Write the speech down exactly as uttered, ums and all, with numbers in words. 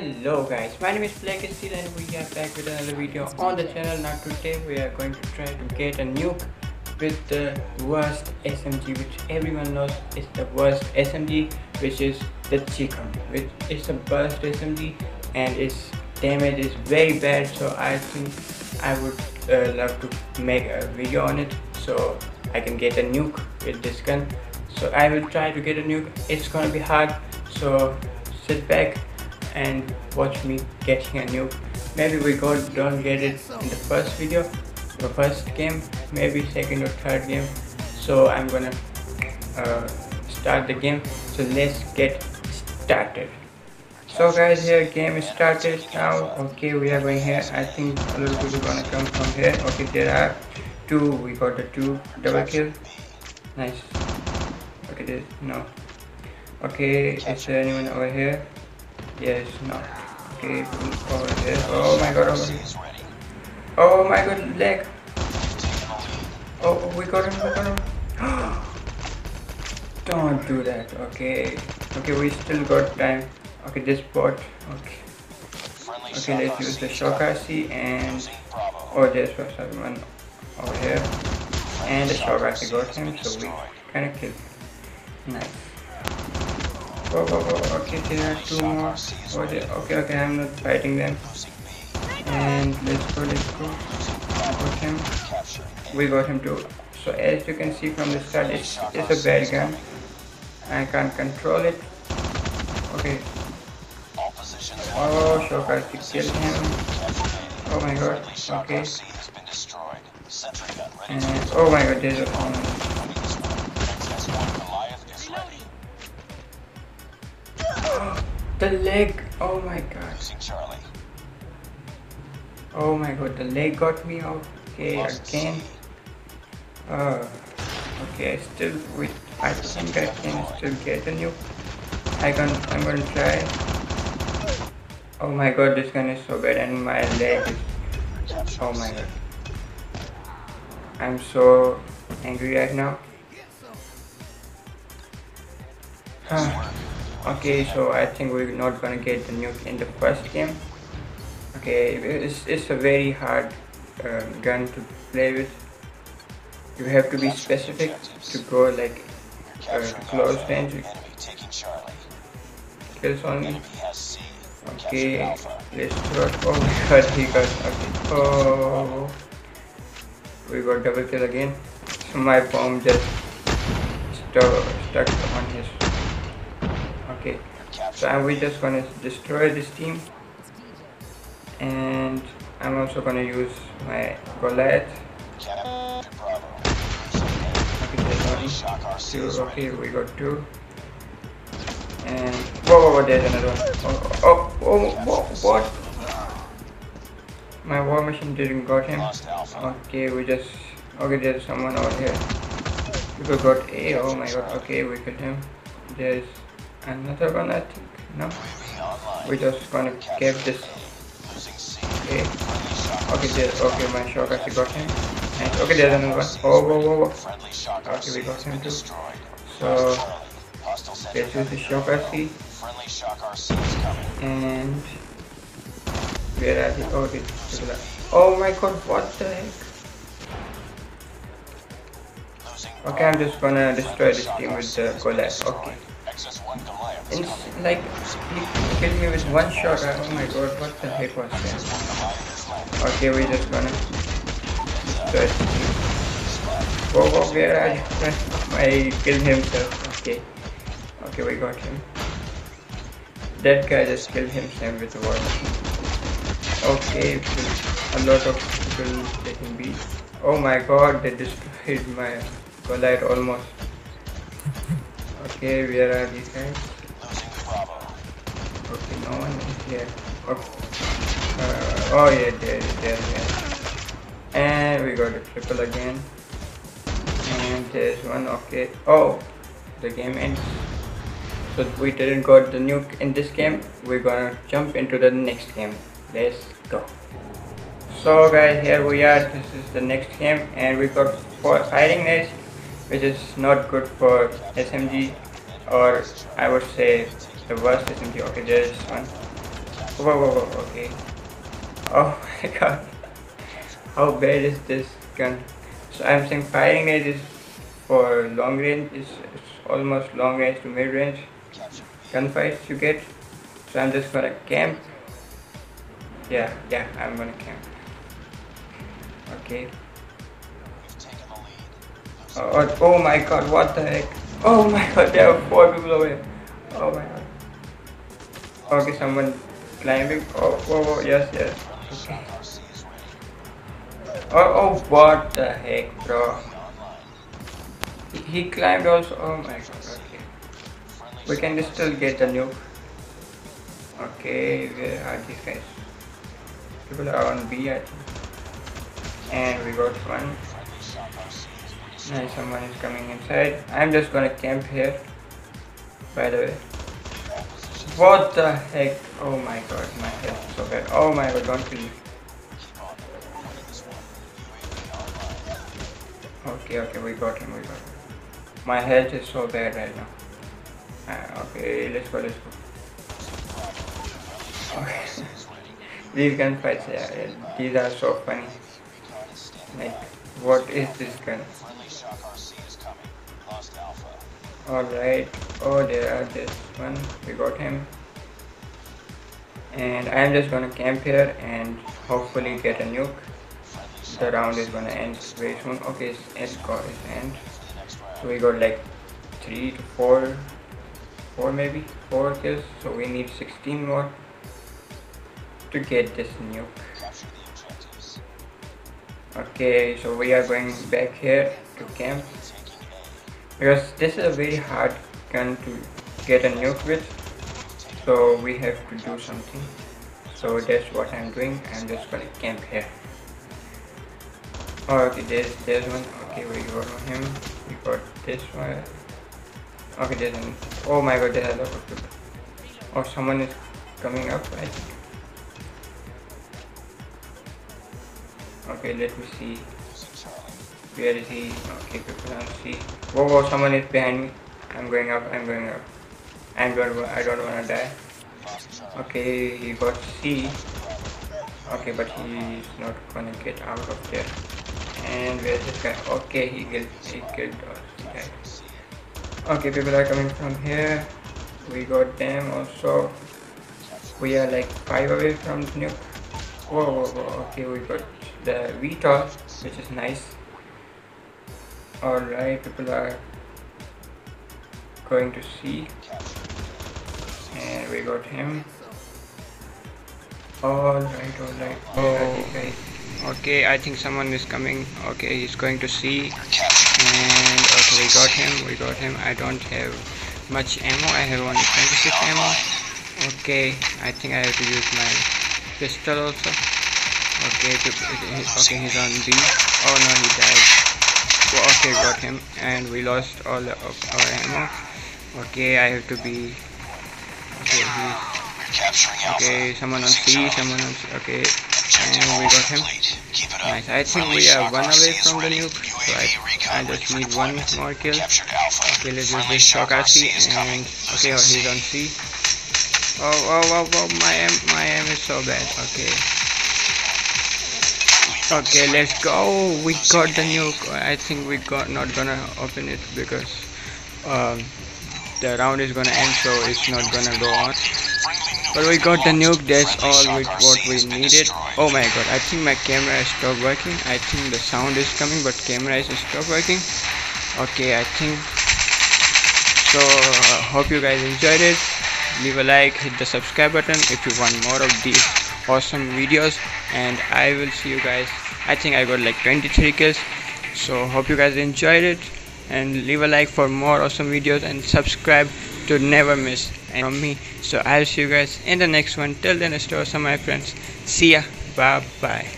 Hello guys, my name is BlackSteel and we are back with another video on the channel. Now today we are going to try to get a nuke with the worst S M G, which everyone knows is the worst S M G, which is the Chicom, which is the worst S M G and its damage is very bad. So I think I would uh, love to make a video on it so I can get a nuke with this gun. So I will try to get a nuke. It's gonna be hard, so sit back and watch me getting a nuke. Maybe we go don't get it in the first video, the first game, maybe second or third game. So I'm gonna uh, start the game. So let's get started. So guys, here game is started now. Okay, we are going here. I think a little bit is gonna come from here. Okay, there are two. We got a two double kill. Nice. Okay, there's no. Okay, is there anyone over here? Yes, no. Okay, over there. Oh my god, oh my god, lag. Oh, we got him, we got him. Don't do that, okay. Okay, we still got time. Okay, this bot, okay. Okay, let's use the Shokasi and... Oh, there's someone over here. And the Shokasi got him, so we kinda killed him. Nice. Oh, oh, oh, okay, there are two more. Oh, there. Okay, okay, I'm not fighting them. And let's go, let's go. Got him. We got him too. So as you can see from the start, it's, it's a bad gun. I can't control it. Okay. Oh, Shokasi killed him. Oh my god, okay. And, oh my god, there's a phone. The leg, oh my god. Oh my god, the leg got me out. Okay, again. Uh, okay, I still with I think I can still get a nuke. I can I'm gonna try. Oh my god, this gun is so bad and my leg is, oh my god. I'm so angry right now. Huh. Okay, so I think we're not gonna get the nuke in the first game. Okay, it's, it's a very hard uh, gun to play with. You have to be specific to go like uh, close range. Kills only. Okay, let's throw. Oh my god, he got. Okay, oh. We got double kill again. So my bomb just stu stuck on his. Okay, so we're just gonna destroy this team, and I'm also gonna use my Goliath. Okay, there's one, two, okay, we got two, and whoa, whoa, there's another one. Oh, oh, oh, oh, what? My war machine didn't got him. Okay, we just, okay, there's someone over here. We got A, oh my god, okay, we killed him. There's another one, I think. No, we're just gonna get this. Okay, okay, there's, okay, my Shokasi got him. And okay, there's another one. Oh, whoa, whoa, whoa. Okay, we got him too. So let's use the Shokasi. And where are they? Oh, okay. Oh my god, what the heck? Okay, I'm just gonna destroy this team with the Goliath. Okay. It's like he killed me with one shot. Oh my god, what the heck was that? Okay, we're just gonna destroy. Whoa, whoa, where are you? I killed himself. Okay, okay, we got him. That guy just killed himself with the war machine. Okay, a lot of people taking B. Oh my god, they destroyed my Goliath almost. Okay, where are these guys? Okay, no one is here. Okay. Uh, oh yeah, there, there, there. And we got a triple again. And there's one, okay. Oh, the game ends. So we didn't got the nuke in this game. We're gonna jump into the next game. Let's go. So guys, here we are. This is the next game and we got four firing knives, which is not good for S M G, or I would say the worst S M G. Okay, there is one. Whoa, whoa, whoa, okay. Oh my god. How bad is this gun? So I'm saying firing it is for long range, it's, it's almost long range to mid range gunfights you get. So I'm just gonna camp. Yeah, yeah, I'm gonna camp. Okay. Oh, oh my god, what the heck? Oh my god, there are four people away. Oh my god. Okay, someone climbing. Oh, whoa, whoa, yes, yes. Okay. Oh, oh, what the heck, bro? He, he climbed also. Oh my god, okay. We can still get the nuke. Okay, where are these guys? People are on B, I think. And we got one. Nice, someone is coming inside. I'm just gonna camp here, by the way. What the heck? Oh my god, my head is so bad. Oh my god, don't kill me. Okay, okay, we got him, we got him. My health is so bad right now. Uh, okay, let's go, let's go. Okay. These gunfights, yeah, yeah, these are so funny. Like, what is this gun? Alright, oh there are this one, we got him. And I'm just gonna camp here and hopefully get a nuke. The round is gonna end very soon. Okay, it's got its end. So we got like three to four, four maybe, four kills. So we need sixteen more to get this nuke. Okay, so we are going back here to camp. Because this is a very hard gun to get a nuke with, so we have to do something. So that's what I'm doing. I'm just gonna camp here. Oh, okay, there's there's one. Okay, we got him. We got this one. Okay, there's one. Oh my god, there's a lot of people. Oh, someone is coming up, I think. Okay, let me see. Where is he? Okay, people don't see. Whoa, whoa, someone is behind me. I'm going up, I'm going up. I'm going, I don't wanna die. Okay, he got C. Okay, but he's not gonna get out of there. And where's this guy? Okay, he killed, he killed us. Right. Okay, people are coming from here. We got them also. We are like five away from the nuke. Whoa, whoa, whoa. Okay, we got the V-Tor, which is nice. Alright, people are going to see, and we got him. Alright, alright. Oh, okay, I think someone is coming. Okay, he's going to see, and okay, we got him, we got him. I don't have much ammo, I have only twenty-six ammo. Okay, I think I have to use my pistol also. Okay, okay, he's on B. Oh no, he died. Okay, got him, and we lost all the, uh, our ammo. Okay, I have to be. Okay, he, okay, someone on C, someone on C. Okay, and we got him. Nice. I think we are one away from the nuke, so I, I just need one more kill. Okay, let's use this shock R C. And okay, oh, he's on C. Oh, oh, oh, oh, my aim, my aim is so bad. Okay. Okay, let's go. We got the nuke. I think we got not gonna open it because um, the round is gonna end, so it's not gonna go on. But we got the nuke. That's all we, what we needed. Oh my god! I think my camera has stopped working. I think the sound is coming, but camera is stopped working. Okay, I think. So uh, hope you guys enjoyed it. Leave a like, hit the subscribe button if you want more of these awesome videos, and I will see you guys. I think I got like twenty-three kills, so hope you guys enjoyed it, and leave a like for more awesome videos and subscribe to never miss from me. So I'll see you guys in the next one. Till then, stay awesome, my friends. See ya. Bye bye.